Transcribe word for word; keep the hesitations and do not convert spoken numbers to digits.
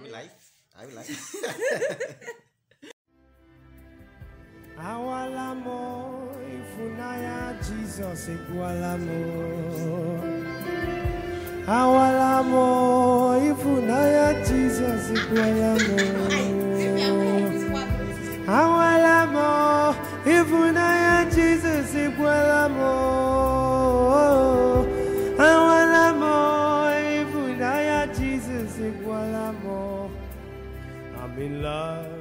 I'm live. I'm live. Awalamo ifunaya Jesus igualamo. Awalamo ifunaya Jesus igualamo. Awalamo ifunaya Jesus igualamo. Awalamo ifunaya Jesus igualamo. I'm in love.